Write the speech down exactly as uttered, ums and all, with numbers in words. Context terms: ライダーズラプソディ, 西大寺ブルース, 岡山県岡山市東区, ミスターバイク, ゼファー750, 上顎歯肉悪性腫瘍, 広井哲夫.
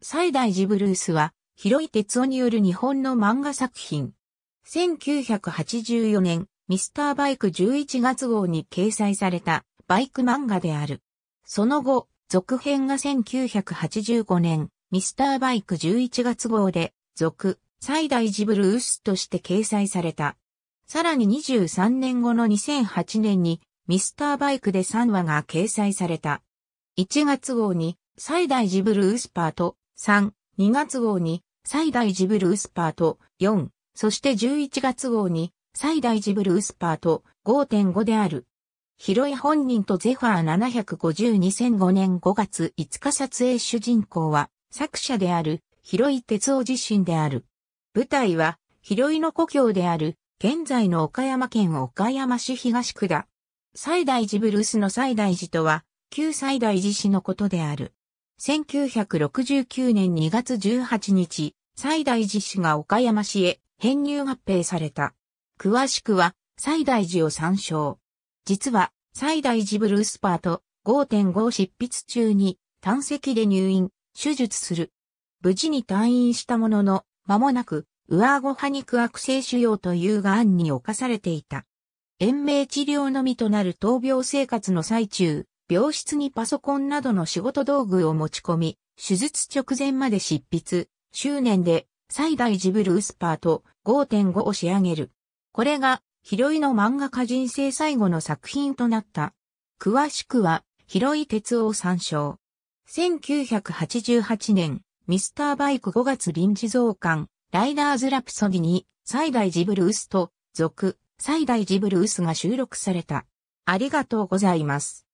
西大寺ブルースは、広井哲夫による日本の漫画作品。せんきゅうひゃくはちじゅうよねん、ミスターバイクじゅういちがつ号に掲載されたバイク漫画である。その後、続編がせんきゅうひゃくはちじゅうごねん、ミスターバイクじゅういちがつ号で、続、西大寺ブルースとして掲載された。さらににじゅうさんねんごのにせんはちねんに、ミスターバイクでさんわが掲載された。いちがつ号に、西大寺ブルースパート、さん、にがつ号に、西大寺ブルースパート、よん、そしてじゅういちがつ号に、西大寺ブルースパート、ごてんご である。広井本人とゼファーななひゃくごじゅう にせんごねんごがついつか撮影主人公は、作者である、広井哲夫自身である。舞台は、広井の故郷である、現在の岡山県岡山市東区だ。西大寺ブルースの西大寺とは、旧西大寺市のことである。せんきゅうひゃくろくじゅうきゅうねんにがつじゅうはちにち、西大寺市が岡山市へ編入合併された。詳しくは、西大寺を参照。実は、西大寺ブルースパート ごてんご を執筆中に、胆石で入院、手術する。無事に退院したものの、間もなく、上顎歯肉悪性腫瘍という癌に侵されていた。延命治療のみとなる闘病生活の最中、病室にパソコンなどの仕事道具を持ち込み、手術直前まで執筆、執念で、西大寺ブルースパート ごてんご を仕上げる。これが、広井の漫画家人生最後の作品となった。詳しくは、広井哲夫を参照。せんきゅうひゃくはちじゅうはちねん、ミスターバイクごがつ臨時増刊、ライダーズラプソディに、西大寺ブルースと、続、西大寺ブルースが収録された。ありがとうございます。